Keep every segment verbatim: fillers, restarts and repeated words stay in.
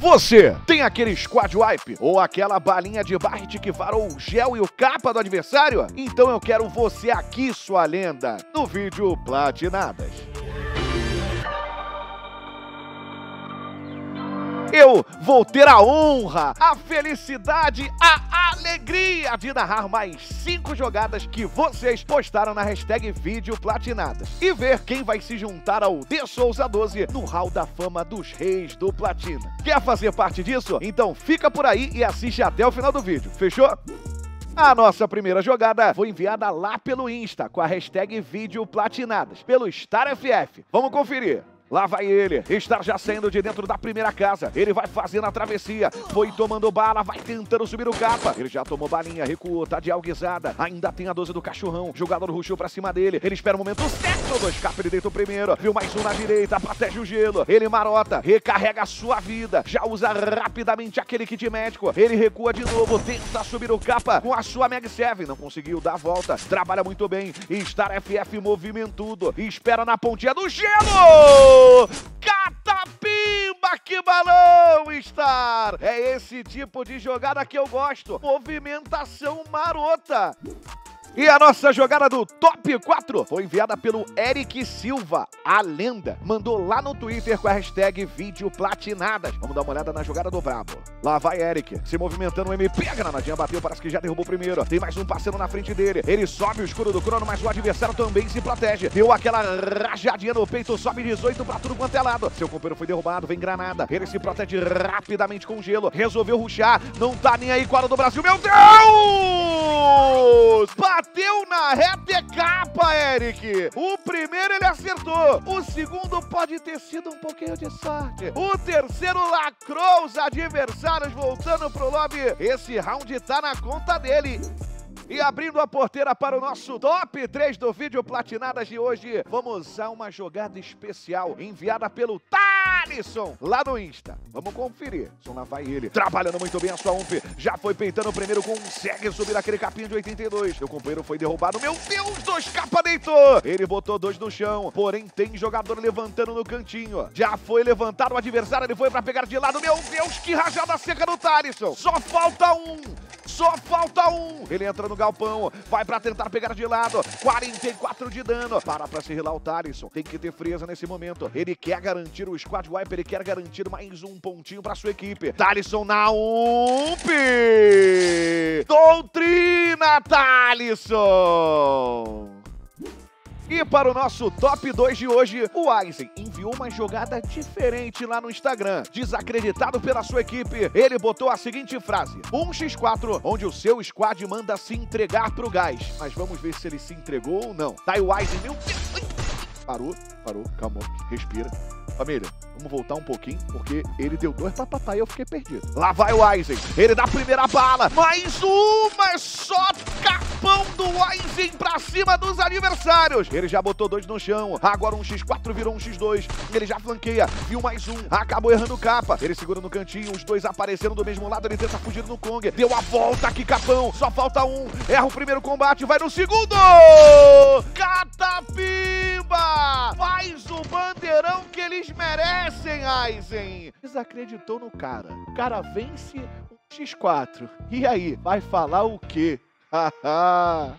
Você tem aquele squad wipe ou aquela balinha de barret que varou o gel e o capa do adversário? Então eu quero você aqui, sua lenda, no vídeo Platinadas. Eu vou ter a honra, a felicidade, a alegria de narrar mais cinco jogadas que vocês postaram na hashtag Vídeo Platinadas e ver quem vai se juntar ao The Souza doze no Hall da Fama dos Reis do Platina. Quer fazer parte disso? Então fica por aí e assiste até o final do vídeo, fechou? A nossa primeira jogada foi enviada lá pelo Insta com a hashtag Vídeo Platinadas, pelo Star F F. Vamos conferir. Lá vai ele, está já saindo de dentro da primeira casa, ele vai fazendo a travessia, foi tomando bala, vai tentando subir o capa, ele já tomou balinha, recuou, tá de alguizada, ainda tem a doze do cachorrão, o jogador rushou pra cima dele, ele espera o momento certo, dois capas, ele deita o primeiro, viu mais um na direita, protege o gelo, ele marota, recarrega a sua vida, já usa rapidamente aquele kit médico, ele recua de novo, tenta subir o capa com a sua Mag sete, não conseguiu dar a volta, trabalha muito bem, Star F F movimentudo, espera na pontinha do gelo! Catapimba, que balão, Star! É esse tipo de jogada que eu gosto. Movimentação marota. E a nossa jogada do top quatro foi enviada pelo Eric Silva, a lenda. Mandou lá no Twitter com a hashtag Vídeo Platinadas. Vamos dar uma olhada na jogada do brabo. Lá vai Eric, se movimentando o M P. A granadinha bateu, parece que já derrubou o primeiro. Tem mais um parceiro na frente dele. Ele sobe o escuro do crono, mas o adversário também se protege. Deu aquela rajadinha no peito, sobe dezoito pra tudo quanto é lado. Seu companheiro foi derrubado, vem granada. Ele se protege rapidamente com gelo. Resolveu rushar, não tá nem aí com a hora do Brasil. Meu Deus! Bateu na reta e capa, Eric. O primeiro ele acertou. O segundo pode ter sido um pouquinho de sorte. O terceiro lacrou os adversários voltando pro lobby. Esse round tá na conta dele. E abrindo a porteira para o nosso top três do vídeo Platinadas de hoje, vamos a uma jogada especial enviada pelo Thalisson, lá no Insta. Vamos conferir. Lá vai ele, trabalhando muito bem a sua U M P. Já foi peitando o primeiro, consegue subir aquele capinho de oitenta e dois. Meu companheiro foi derrubado. Meu Deus, dois capa deitou. Ele botou dois no chão, porém tem jogador levantando no cantinho. Já foi levantado o adversário, ele foi para pegar de lado. Meu Deus, que rajada seca do Thalisson. Só falta um. Só falta um. Ele entra no galpão, vai pra tentar pegar de lado, quarenta e quatro de dano, para pra se relar o Thalisson, tem que ter frieza nesse momento, ele quer garantir o squad wipe, ele quer garantir mais um pontinho pra sua equipe. Thalisson na U M P, doutrina Thalisson! E para o nosso top dois de hoje, o Eisen enviou uma jogada diferente lá no Instagram. Desacreditado pela sua equipe, ele botou a seguinte frase. um contra quatro, onde o seu squad manda se entregar pro gás. Mas vamos ver se ele se entregou ou não. Tá aí o Eisen, meu Deus. Parou, parou, calma, respira. Família, vamos voltar um pouquinho, porque ele deu dois papapá e eu fiquei perdido. Lá vai o Eisen, ele dá a primeira bala. Mais uma, é só capão do Eisen pra cima dos adversários. Ele já botou dois no chão, agora um por quatro virou um por dois. Ele já flanqueia, viu mais um, acabou errando o capa. Ele segura no cantinho, os dois apareceram do mesmo lado, ele tenta fugir no Kong. Deu a volta aqui, capão, só falta um. Erra o primeiro combate, vai no segundo. Catapimba, faz o bandeirão que eles merecem, Eisen. Desacreditou no cara. O cara vence um por quatro. E aí, vai falar o quê? Haha.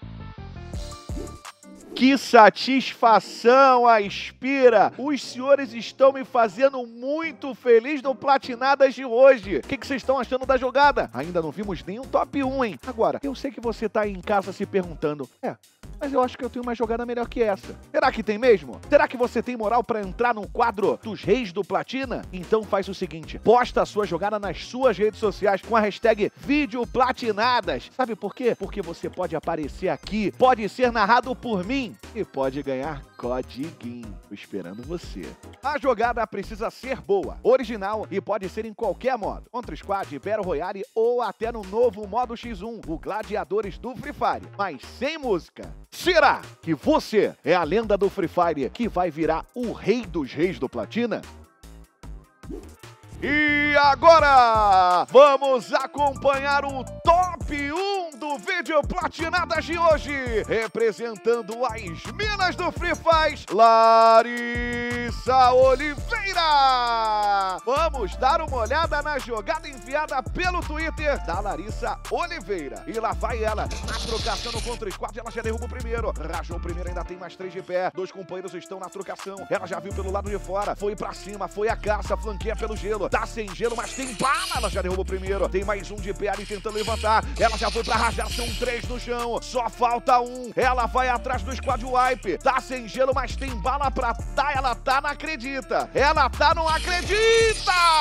Que satisfação, Aspira! Os senhores estão me fazendo muito feliz no Platinadas de hoje. O que vocês estão achando da jogada? Ainda não vimos nenhum top um, hein? Agora, eu sei que você tá aí em casa se perguntando, é, mas eu acho que eu tenho uma jogada melhor que essa. Será que tem mesmo? Será que você tem moral pra entrar no quadro dos Reis do Platina? Então faz o seguinte, posta a sua jogada nas suas redes sociais com a hashtag VídeoPlatinadas. Sabe por quê? Porque você pode aparecer aqui, pode ser narrado por mim, e pode ganhar codiguinho. Tô esperando você. A jogada precisa ser boa, original e pode ser em qualquer modo. Contra Squad, Battle Royale ou até no novo modo X um, o Gladiadores do Free Fire, mas sem música. Será que você é a lenda do Free Fire que vai virar o rei dos reis do Platina? E agora, vamos acompanhar o top um do vídeo Platinadas de hoje, representando as minas do Free Fire, Larissa Oliveira. Vamos vamos dar uma olhada na jogada enviada pelo Twitter da Larissa Oliveira. E lá vai ela, na trocação no contra e quatro, ela já derruba o primeiro. Rajou o primeiro, ainda tem mais três de pé. Dois companheiros estão na trocação. Ela já viu pelo lado de fora, foi pra cima, foi a caça, flanqueia pelo gelo. Tá sem gelo, mas tem bala, ela já derruba o primeiro. Tem mais um de pé ali tentando levantar. Ela já foi pra rajar, são três no chão. Só falta um, ela vai atrás do squad wipe. Tá sem gelo, mas tem bala pra tá, ela tá, não acredita. Ela tá, não acredita!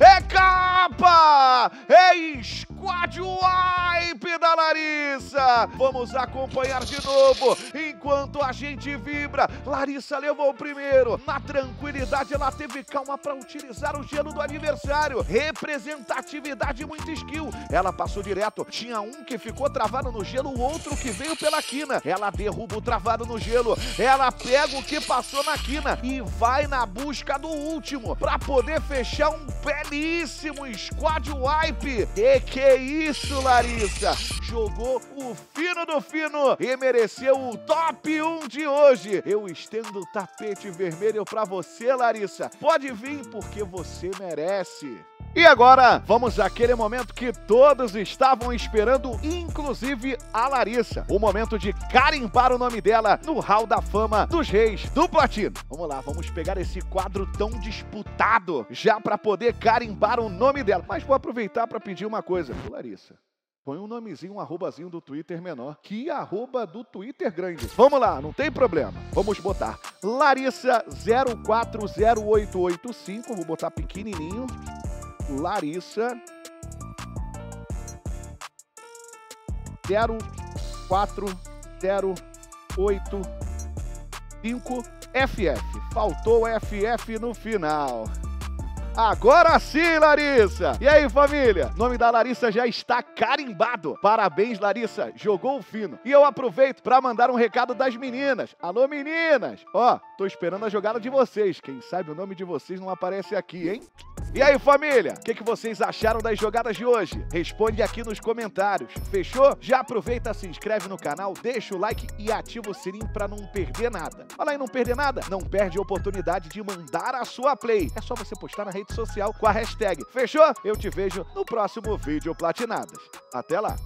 É capa! É squad wipe da Larissa! Vamos acompanhar de novo, enquanto a gente vibra. Larissa levou o primeiro, na tranquilidade ela teve calma pra utilizar o gelo do adversário. Representatividade e muita skill. Ela passou direto, tinha um que ficou travado no gelo, o outro que veio pela quina. Ela derruba o travado no gelo, ela pega o que passou na quina e vai na busca do último, pra poder fechar um belíssimo squad wipe. E que isso, Larissa! Jogou o fino do fino e mereceu o top um de hoje. Eu estendo o tapete vermelho pra você, Larissa. Pode vir, porque você merece. E agora, vamos àquele momento que todos estavam esperando, inclusive a Larissa. O momento de carimbar o nome dela no Hall da Fama dos Reis do Platina. Vamos lá, vamos pegar esse quadro tão disputado, já para poder carimbar o nome dela. Mas vou aproveitar para pedir uma coisa. Ô, Larissa, põe um nomezinho, um arrobazinho do Twitter menor que arroba do Twitter grande. Vamos lá, não tem problema. Vamos botar Larissa zero quatro zero oito oito cinco, vou botar pequenininho. Larissa zero quatro zero oito cinco F F. Faltou F F no final. Agora sim, Larissa! E aí, família? O nome da Larissa já está carimbado. Parabéns, Larissa. Jogou o fino. E eu aproveito para mandar um recado das meninas. Alô, meninas! Ó, tô esperando a jogada de vocês. Quem sabe o nome de vocês não aparece aqui, hein? E aí, família? O que, que vocês acharam das jogadas de hoje? Responde aqui nos comentários. Fechou? Já aproveita, se inscreve no canal, deixa o like e ativa o sininho pra não perder nada. Olha aí, não perder nada? Não perde a oportunidade de mandar a sua play. É só você postar na rede social com a hashtag. Fechou? Eu te vejo no próximo vídeo Platinadas. Até lá!